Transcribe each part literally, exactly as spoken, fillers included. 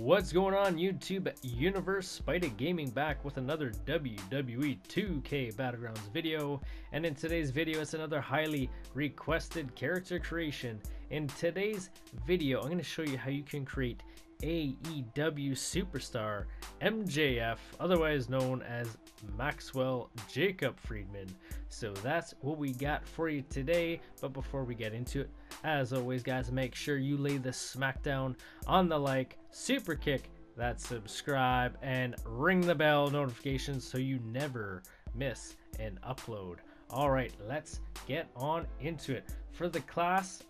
What's going on, YouTube universe? Spyda Gaming back with another W W E two K Battlegrounds video, and in today's video it's another highly requested character creation. In today's video I'm going to show you how you can create A E W superstar M J F, otherwise known as Maxwell Jacob Friedman. So that's what we got for you today, but before we get into it, as always guys, make sure you lay the smackdown on the like, super kick that subscribe, and ring the bell notifications so you never miss an upload. All right, let's get on into it. For the class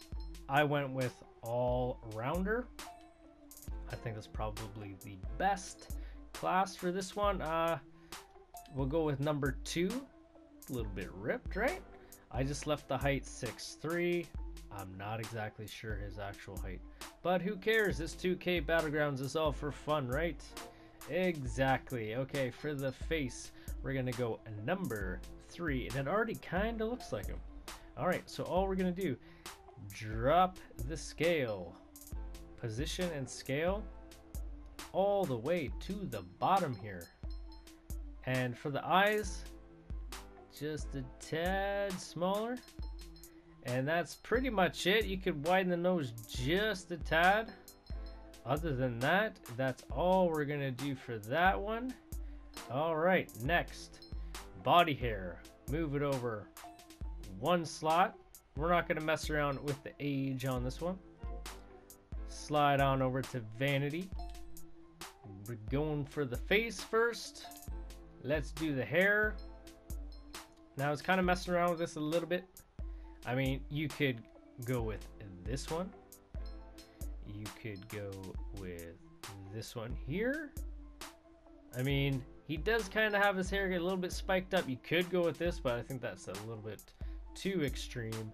I went with all rounder. I think that's probably the best class for this one. Uh, we'll go with number two. A little bit ripped, right? I just left the height six three. I'm not exactly sure his actual height, but who cares? This two K Battlegrounds is all for fun, right? Exactly. Okay, for the face, we're going to go number three, and it already kind of looks like him. All right, so all we're going to do, drop the scale. Position and scale all the way to the bottom here, and for the eyes just a tad smaller, and that's pretty much it. You could widen the nose just a tad. Other than that, that's all we're gonna do for that one. All right, next, body hair, move it over one slot. We're not gonna mess around with the age on this one. Slide on over to vanity. We're going for the face first. Let's do the hair. Now I was kind of messing around with this a little bit. I mean, you could go with this one, you could go with this one here. I mean, he does kind of have his hair get a little bit spiked up. You could go with this, but I think that's a little bit too extreme.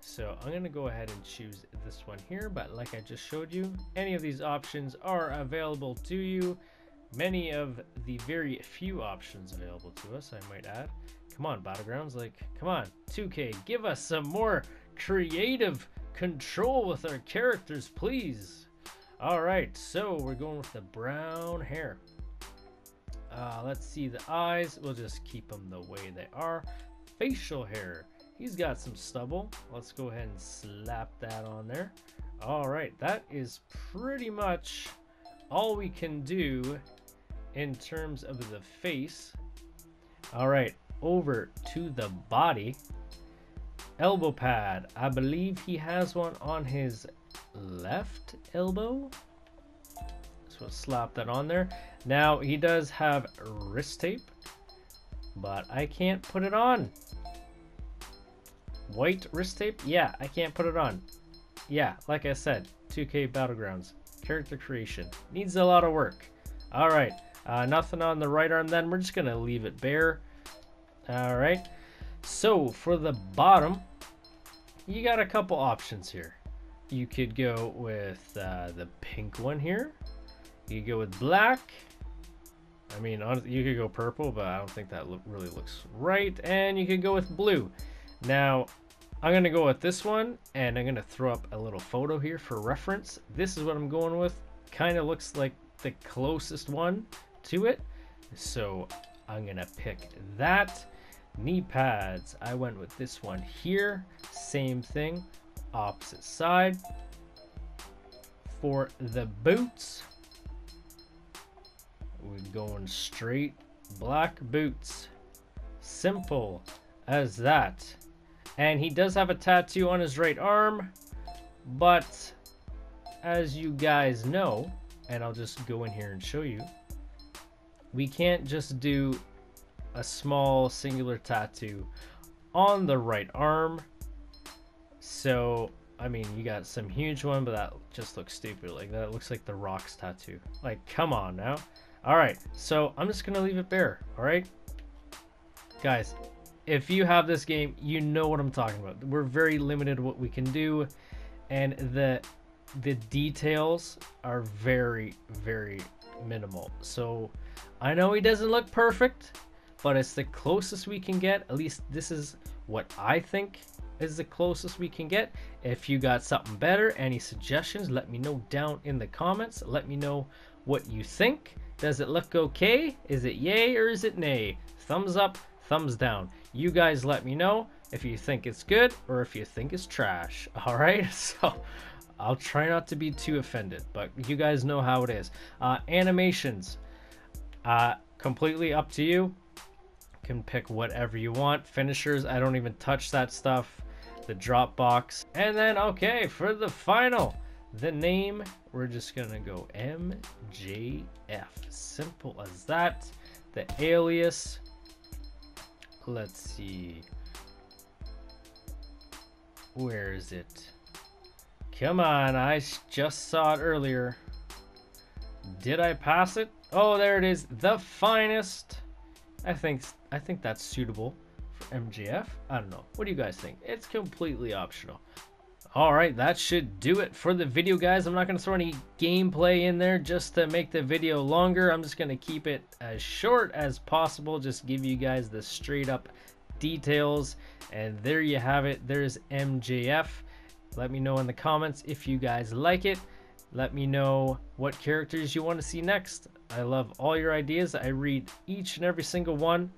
So I'm going to go ahead and choose this one here, but like I just showed you, any of these options are available to you. Many of the very few options available to us, I might add. Come on, Battlegrounds, like, come on, two K, give us some more creative control with our characters, please. All right, so we're going with the brown hair. Uh, let's see the eyes. We'll just keep them the way they are. Facial hair. He's got some stubble. Let's go ahead and slap that on there. All right, that is pretty much all we can do in terms of the face. All right, over to the body. Elbow pad. I believe he has one on his left elbow. So we'll slap that on there. Now he does have wrist tape, but I can't put it on. White wrist tape? Yeah, I can't put it on. Yeah, like I said, two K Battlegrounds. Character creation. Needs a lot of work. Alright, uh, nothing on the right arm then. We're just going to leave it bare. Alright, so for the bottom, you got a couple options here. You could go with uh, the pink one here. You could go with black. I mean, you could go purple, but I don't think that lo- really looks right. And you could go with blue. Now I'm gonna go with this one, and I'm gonna throw up a little photo here for reference. This is what I'm going with. Kind of looks like the closest one to it, so I'm gonna pick that. Knee pads, I went with this one here. Same thing, opposite side. For the boots, we're going straight black boots, simple as that. And he does have a tattoo on his right arm, but as you guys know, and I'll just go in here and show you, we can't just do a small singular tattoo on the right arm. So I mean, you got some huge one, but that just looks stupid. Like that looks like the Rock's tattoo. Like, come on now. All right, so I'm just gonna leave it bare. All right guys, if you have this game, you know what I'm talking about. We're very limited what we can do, and the the details are very, very minimal. So I know he doesn't look perfect, but it's the closest we can get. At least this is what I think is the closest we can get. If you got something better, any suggestions, let me know down in the comments. Let me know what you think. Does it look okay? Is it yay or is it nay? Thumbs up, thumbs down. You guys let me know if you think it's good or if you think it's trash. All right, so I'll try not to be too offended, but you guys know how it is. Uh, animations, uh, completely up to you. Can pick whatever you want. Finishers, I don't even touch that stuff. The drop box, and then okay, for the final, the name, we're just gonna go M J F, simple as that. The alias, let's see, where is it? Come on, I just saw it earlier. Did I pass it? Oh, there it is. The Finest. I think I think that's suitable for M J F. I don't know. What do you guys think? It's completely optional. All right, that should do it for the video, guys. I'm not going to throw any gameplay in there just to make the video longer. I'm just going to keep it as short as possible. Just give you guys the straight up details. And there you have it. There's M J F. Let me know in the comments if you guys like it. Let me know what characters you want to see next. I love all your ideas. I read each and every single one,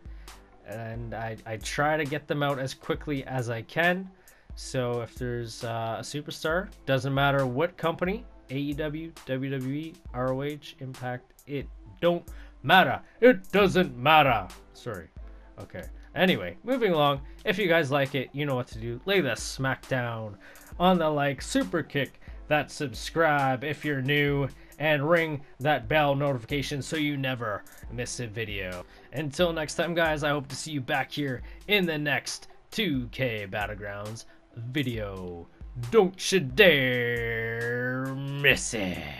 and I, I try to get them out as quickly as I can. So if there's uh, a superstar, doesn't matter what company, A E W, W W E, R O H, Impact, it don't matter. It doesn't matter. Sorry. Okay. Anyway, moving along. If you guys like it, you know what to do. Lay the smack down on the like, super kick that subscribe if you're new, and ring that bell notification so you never miss a video. Until next time, guys, I hope to see you back here in the next two K Battlegrounds video. Don't you dare miss it.